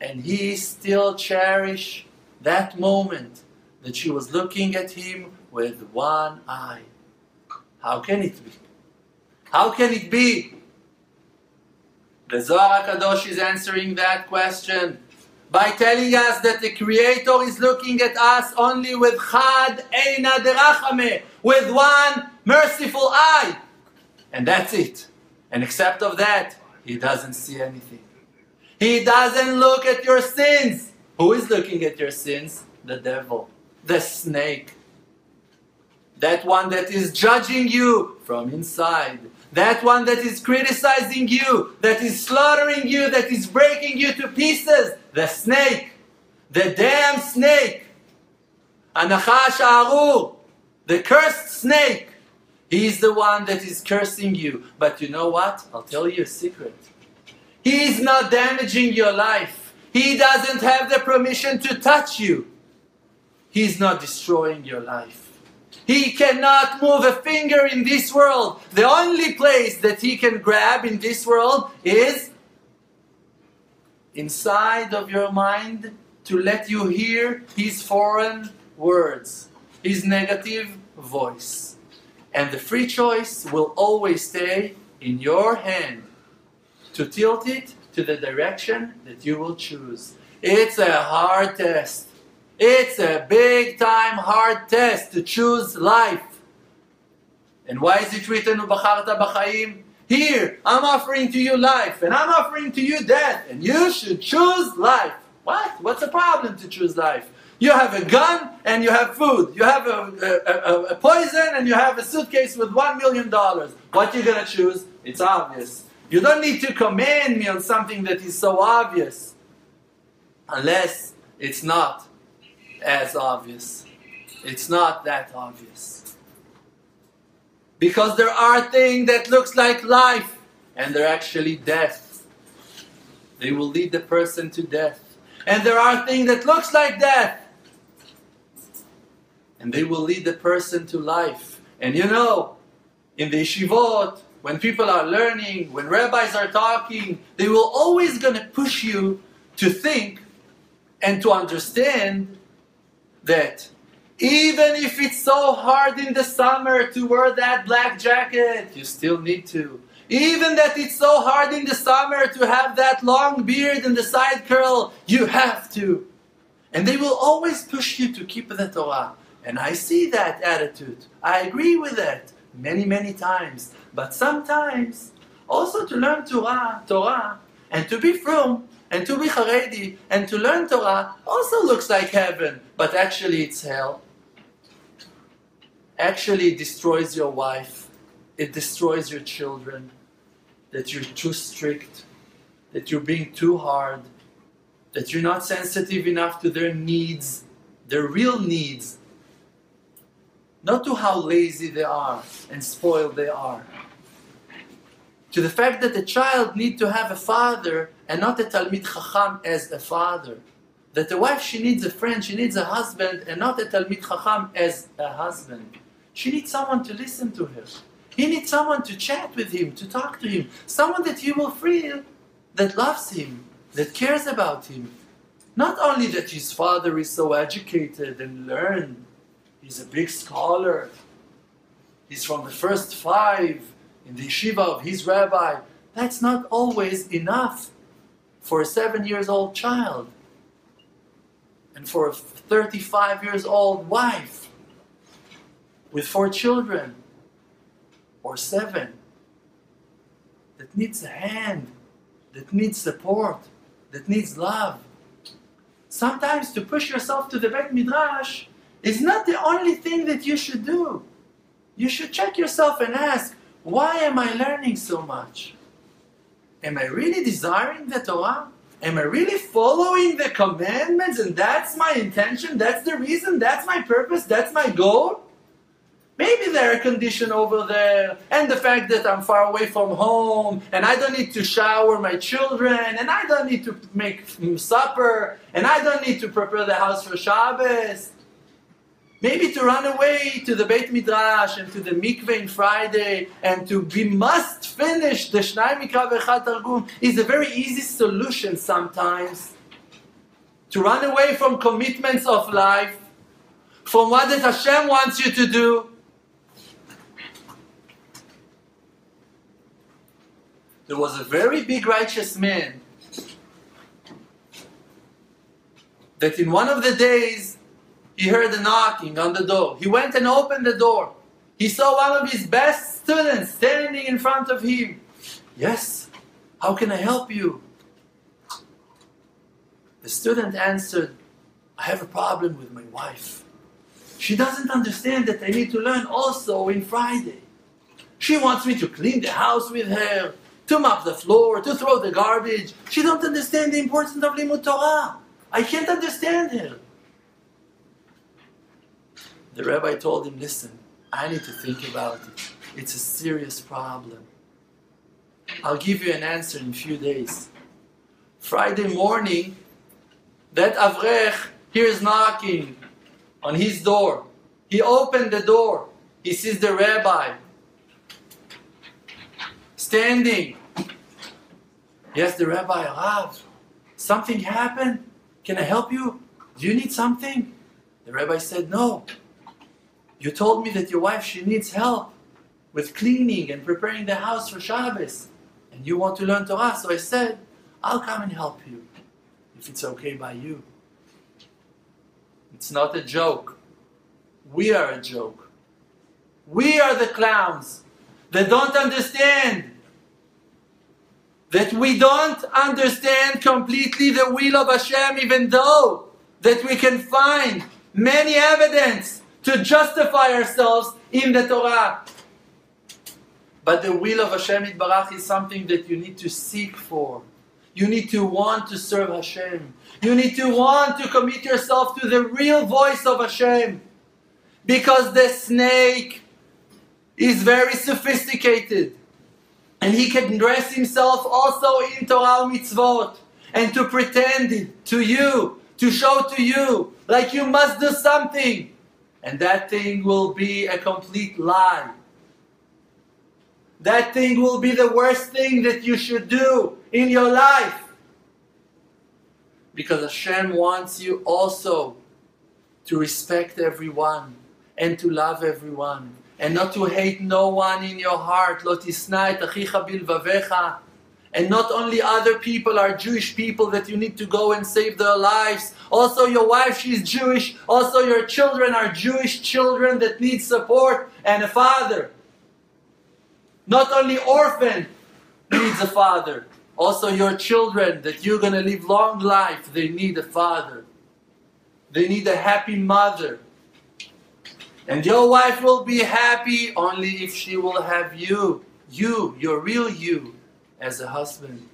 And he still cherished that moment that she was looking at him with one eye. How can it be? How can it be? The Zohar HaKadosh is answering that question by telling us that the Creator is looking at us only with chad eina derachame, with one merciful eye. And that's it. And except of that, He doesn't see anything. He doesn't look at your sins. Who is looking at your sins? The devil, the snake. That one that is judging you from inside. That one that is criticizing you, that is slaughtering you, that is breaking you to pieces. The snake. The damn snake. Anachash Aru. The cursed snake. He is the one that is cursing you. But you know what? I'll tell you a secret. He is not damaging your life. He doesn't have the permission to touch you. He is not destroying your life. He cannot move a finger in this world. The only place that he can grab in this world is inside of your mind to let you hear his foreign words, his negative voice. And the free choice will always stay in your hand to tilt it to the direction that you will choose. It's a hard test. It's a big time hard test to choose life. And why is it written, "Ubacharta b'chaim"? Here, I'm offering to you life, and I'm offering to you death, and you should choose life. What? What's the problem to choose life? You have a gun, and you have food. You have a, a, a, a poison, and you have a suitcase with one million dollars. What are you going to choose? It's obvious. You don't need to command me on something that is so obvious. Unless it's not as obvious. It's not that obvious. Because there are things that looks like life and they're actually death. They will lead the person to death. And there are things that looks like death and they will lead the person to life. And you know, in the yeshivot, when people are learning, when rabbis are talking, they will always gonna push you to think and to understand that Even if it's so hard in the summer to wear that black jacket, you still need to. Even that it's so hard in the summer to have that long beard and the side curl, you have to. And they will always push you to keep the Torah. And I see that attitude. I agree with that many, many times. But sometimes, also to learn Torah, Torah, and to be from, and to be Haredi, and to learn Torah, also looks like heaven. But actually it's hell. Actually it destroys your wife. It destroys your children. That you're too strict. That you're being too hard. That you're not sensitive enough to their needs, their real needs. Not to how lazy they are and spoiled they are. To the fact that a child needs to have a father and not a Talmid Chacham as a father. That a wife, she needs a friend, she needs a husband and not a Talmid Chacham as a husband. She needs someone to listen to her. He needs someone to chat with him, to talk to him. Someone that he will feel that loves him, that cares about him. Not only that his father is so educated and learned, he's a big scholar, he's from the first five in the yeshiva of his rabbi. That's not always enough for a seven-year-old child and for a thirty-five-year-old wife with four children or seven that needs a hand, that needs support, that needs love. Sometimes to push yourself to the Beit Midrash is not the only thing that you should do. You should check yourself and ask, why am I learning so much? Am I really desiring the Torah? Am I really following the commandments and that's my intention, that's the reason, that's my purpose, that's my goal? Maybe the air condition over there, and the fact that I'm far away from home, and I don't need to shower my children, and I don't need to make supper, and I don't need to prepare the house for Shabbos. Maybe to run away to the Beit Midrash, and to the Mikveh on Friday, and to be must finish the Shnai Mikra v'Echad Targum is a very easy solution sometimes. To run away from commitments of life, from what that Hashem wants you to do. There was a very big righteous man that in one of the days he heard a knocking on the door. He went and opened the door. He saw one of his best students standing in front of him. Yes, how can I help you? The student answered, I have a problem with my wife. She doesn't understand that I need to learn also in Friday. She wants me to clean the house with her, to mop the floor, to throw the garbage. She don't understand the importance of Limud Torah. I can't understand her. The rabbi told him, listen, I need to think about it. It's a serious problem. I'll give you an answer in a few days. Friday morning, that Avrech hears knocking on his door. He opened the door. He sees the rabbi standing. Yes, the rabbi arrived. Something happened? Can I help you? Do you need something? The rabbi said, no. You told me that your wife, she needs help with cleaning and preparing the house for Shabbos. And you want to learn Torah. So I said, I'll come and help you, if it's okay by you. It's not a joke. We are a joke. We are the clowns that don't understand. That we don't understand completely the will of Hashem, even though that we can find many evidence to justify ourselves in the Torah. But the will of Hashem Yitbarach is something that you need to seek for. You need to want to serve Hashem. You need to want to commit yourself to the real voice of Hashem. Because the snake is very sophisticated. And he can dress himself also in Torah mitzvot. And to pretend to you, to show to you, like you must do something. And that thing will be a complete lie. That thing will be the worst thing that you should do in your life. Because Hashem wants you also to respect everyone and to love everyone and not to hate no one in your heart. Lo tisna et achicha bilvavecha. And not only other people are Jewish people that you need to go and save their lives. Also your wife, she's Jewish. Also your children are Jewish children that need support and a father. Not only orphan needs a father. Also your children that you're going to live long life, they need a father. They need a happy mother. And your wife will be happy only if she will have you. You, your real you. As a husband,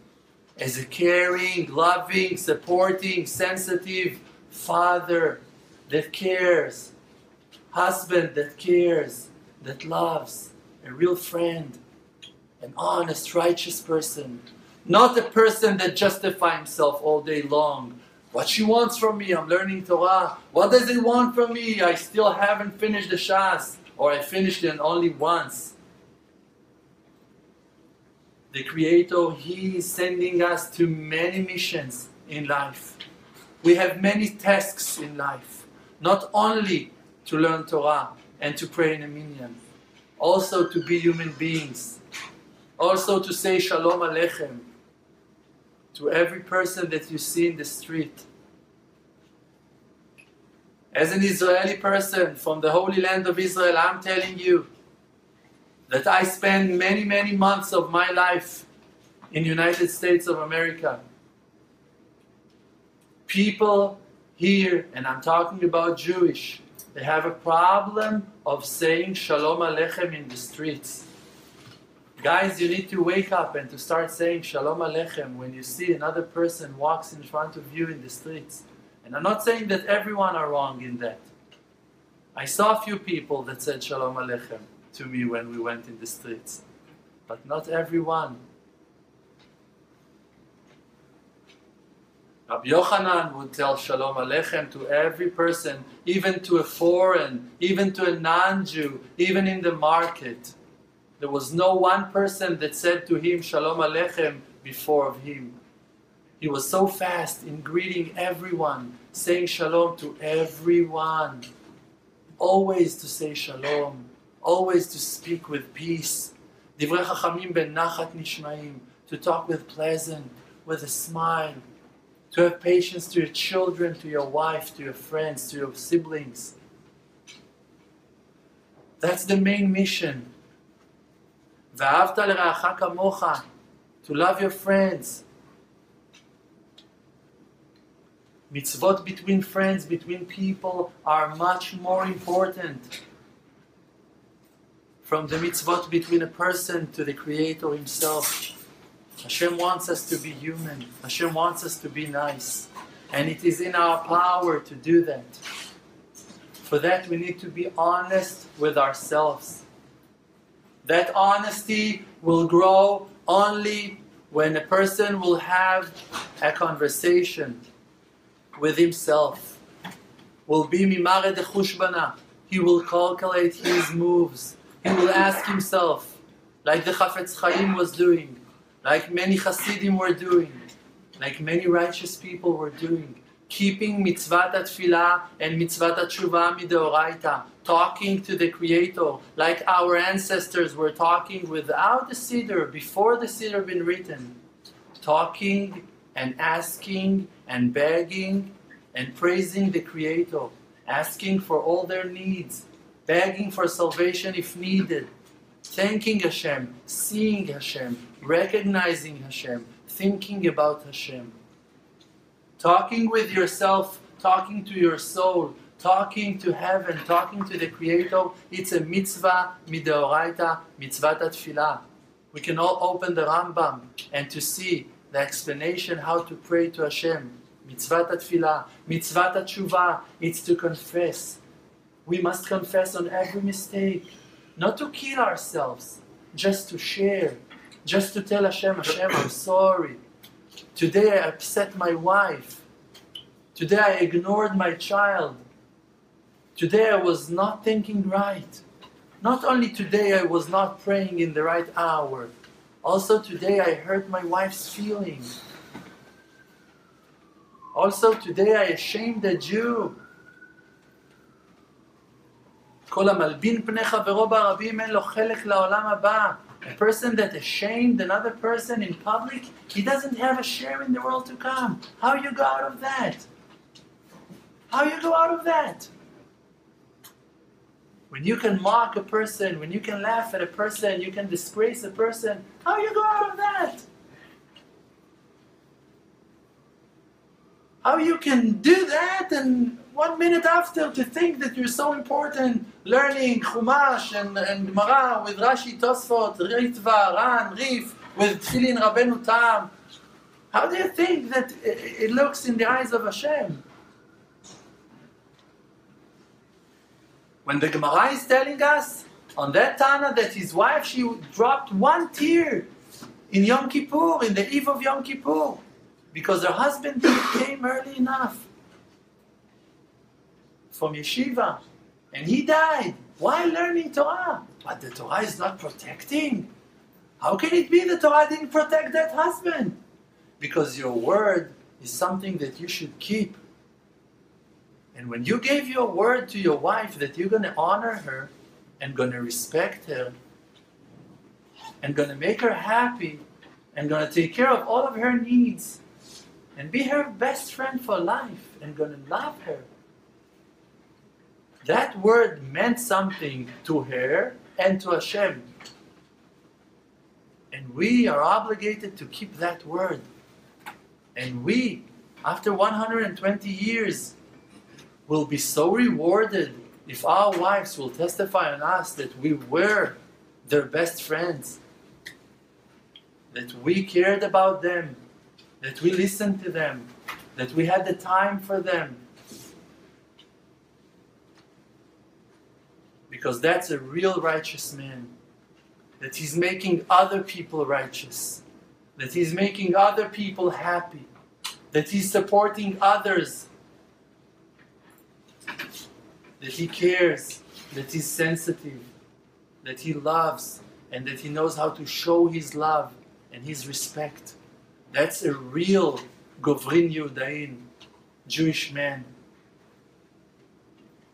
as a caring, loving, supporting, sensitive father that cares, husband that cares, that loves, a real friend, an honest, righteous person, not a person that justifies himself all day long. What she wants from me, I'm learning Torah. What does he want from me? I still haven't finished the Shas, or I finished it only once. The Creator, He is sending us to many missions in life. We have many tasks in life, not only to learn Torah and to pray in a minyan, also to be human beings, also to say Shalom Aleichem to every person that you see in the street. As an Israeli person from the Holy Land of Israel, I'm telling you, that I spend many, many months of my life in the United States of America. People here, and I'm talking about Jewish, they have a problem of saying Shalom Aleichem in the streets. Guys, you need to wake up and to start saying Shalom Aleichem when you see another person walks in front of you in the streets. And I'm not saying that everyone are wrong in that. I saw a few people that said Shalom Aleichem to me when we went in the streets, but not everyone. Rabbi Yochanan would tell Shalom Aleichem to every person, even to a foreign, even to a non-Jew, even in the market. There was no one person that said to him Shalom Aleichem before of him. He was so fast in greeting everyone, saying Shalom to everyone. Always to say Shalom. Always to speak with peace. Divrei Chachamim ben nachat nishmaim. To talk with pleasant, with a smile. To have patience to your children, to your wife, to your friends, to your siblings. That's the main mission. V'ahavta l'reacha kamocha. To love your friends. Mitzvot between friends, between people, are much more important. From the mitzvot between a person to the Creator Himself. Hashem wants us to be human. Hashem wants us to be nice. And it is in our power to do that. For that we need to be honest with ourselves. That honesty will grow only when a person will have a conversation with himself. Will be mimareh dechushbana. He will calculate his moves. He will ask himself, like the Chafetz Chaim was doing, like many Hasidim were doing, like many righteous people were doing, keeping mitzvah tefillah and mitzvah tshuva midoraita, talking to the Creator, like our ancestors were talking without the Siddur, before the Siddur been written, talking and asking and begging and praising the Creator, asking for all their needs, begging for salvation if needed, thanking Hashem, seeing Hashem, recognizing Hashem, thinking about Hashem. Talking with yourself, talking to your soul, talking to heaven, talking to the Creator, it's a mitzvah midoraita, mitzvah tefillah. We can all open the Rambam and to see the explanation how to pray to Hashem. Mitzvah tefillah, mitzvah tshuva, it's to confess. We must confess on every mistake, not to kill ourselves, just to share, just to tell Hashem, Hashem, I'm sorry. Today I upset my wife. Today I ignored my child. Today I was not thinking right. Not only today I was not praying in the right hour, also today I hurt my wife's feelings. Also today I ashamed a Jew. Kol hamalbin pnei chavero barabim en lo chelek la'olam haba. A person that ashamed another person in public, he doesn't have a share in the world to come. How you go out of that? How you go out of that? When you can mock a person, when you can laugh at a person, you can disgrace a person, how you go out of that? How you can do that and one minute after to think that you're so important learning Chumash and, and Gemara with Rashi, Tosfot, Ritva, Ran, Rif, with Tfilin, Rabbeinu Tam. How do you think that it looks in the eyes of Hashem? When the Gemara is telling us on that Tanna that his wife, she dropped one tear in Yom Kippur, in the eve of Yom Kippur, because her husband came early enough from yeshiva, and he died while learning Torah. But the Torah is not protecting. How can it be the Torah didn't protect that husband? Because your word is something that you should keep. And when you gave your word to your wife that you're going to honor her and going to respect her and going to make her happy and going to take care of all of her needs and be her best friend for life and going to love her. That word meant something to her and to Hashem. And we are obligated to keep that word. And we, after one hundred twenty years, will be so rewarded if our wives will testify on us that we were their best friends, that we cared about them, that we listened to them, that we had the time for them. Because that's a real righteous man, that he's making other people righteous, that he's making other people happy, that he's supporting others, that he cares, that he's sensitive, that he loves, and that he knows how to show his love and his respect. That's a real Govrin Yehudain, Jewish man,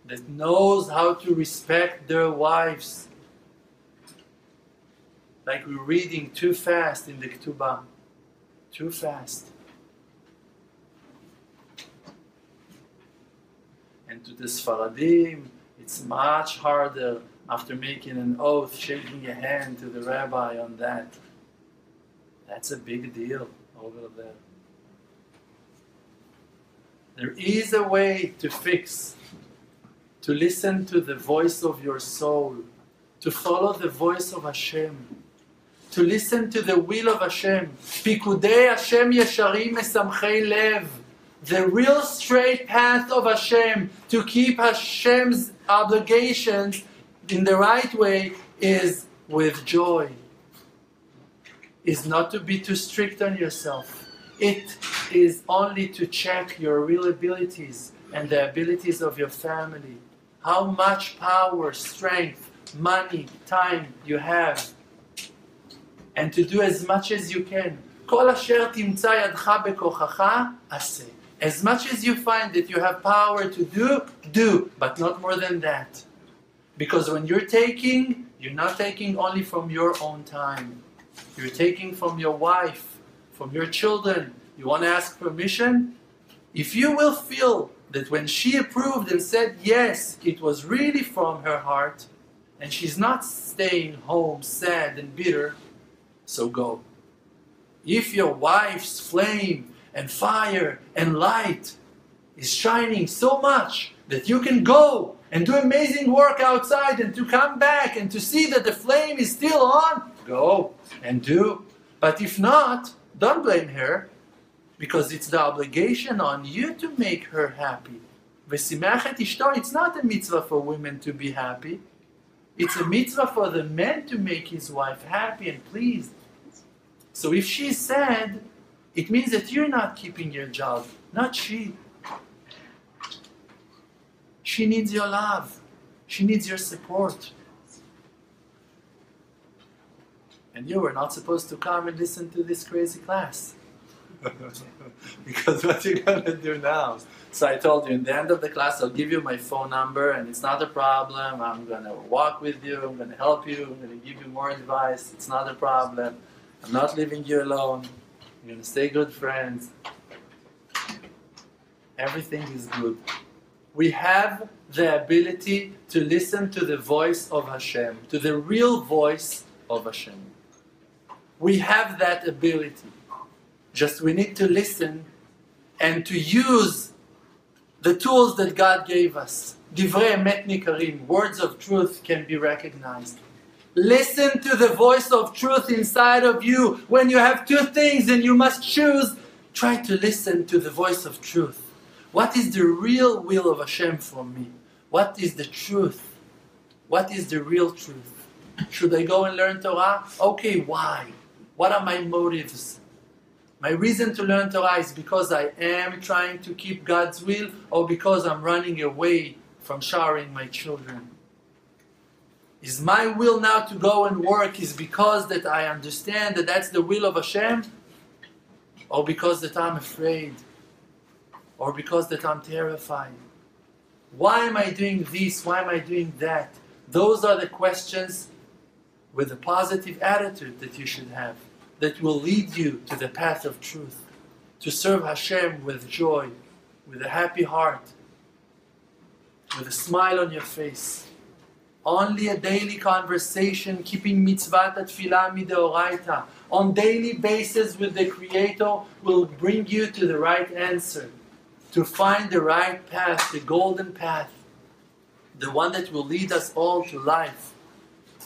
that knows how to respect their wives. Like we're reading too fast in the Ketubah. Too fast. And to the Sfaradim, it's much harder after making an oath, shaking your hand to the rabbi on that. That's a big deal over there. There is a way to fix, to listen to the voice of your soul, to follow the voice of Hashem, to listen to the will of Hashem. Pikudei Hashem Yesharim Mesamchei Lev. The real straight path of Hashem, to keep Hashem's obligations in the right way, is with joy. Is not to be too strict on yourself. It is only to check your real abilities and the abilities of your family. How much power, strength, money, time you have. And to do as much as you can. Kol asher timtza yadcha bekochacha aseh. As much as you find that you have power to do, do, but not more than that. Because when you're taking, you're not taking only from your own time. You're taking from your wife, from your children. You want to ask permission? If you will feel that when she approved and said yes, it was really from her heart, and she's not staying home sad and bitter, so go. If your wife's flame and fire and light is shining so much that you can go and do amazing work outside and to come back and to see that the flame is still on, go and do. But if not, don't blame her, because it's the obligation on you to make her happy. V'simachet ishto, it's not a mitzvah for women to be happy. It's a mitzvah for the man to make his wife happy and pleased. So if she said, it means that you're not keeping your job, not she. She needs your love. She needs your support. And you were not supposed to come and listen to this crazy class. Because what you're going to do now? So I told you, in the end of the class, I'll give you my phone number, and it's not a problem. I'm going to walk with you. I'm going to help you. I'm going to give you more advice. It's not a problem. I'm not leaving you alone. You're going to stay good friends. Everything is good. We have the ability to listen to the voice of Hashem, to the real voice of Hashem. We have that ability. Just we need to listen and to use the tools that God gave us. Divrei emet nikarim, words of truth can be recognized. Listen to the voice of truth inside of you. When you have two things and you must choose, try to listen to the voice of truth. What is the real will of Hashem for me? What is the truth? What is the real truth? Should I go and learn Torah? Okay, why? What are my motives? My reason to learn Torah is because I am trying to keep God's will, or because I'm running away from showering my children. Is my will now to go and work is because that I understand that that's the will of Hashem, or because that I'm afraid, or because that I'm terrified? Why am I doing this? Why am I doing that? Those are the questions with a positive attitude that you should have, that will lead you to the path of truth, to serve Hashem with joy, with a happy heart, with a smile on your face. Only a daily conversation, keeping mitzvah tefillah midoraita, on daily basis with the Creator, will bring you to the right answer, to find the right path, the golden path, the one that will lead us all to life.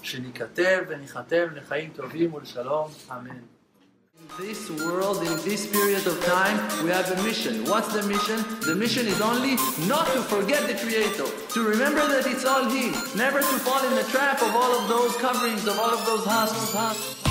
שנכתב וניחתם לחיים טובים ולשלום, אמן. In this world, in this period of time, we have a mission. What's the mission? The mission is only not to forget the Creator, to remember that it's all He, never to fall in the trap of all of those coverings, of all of those husks. husks.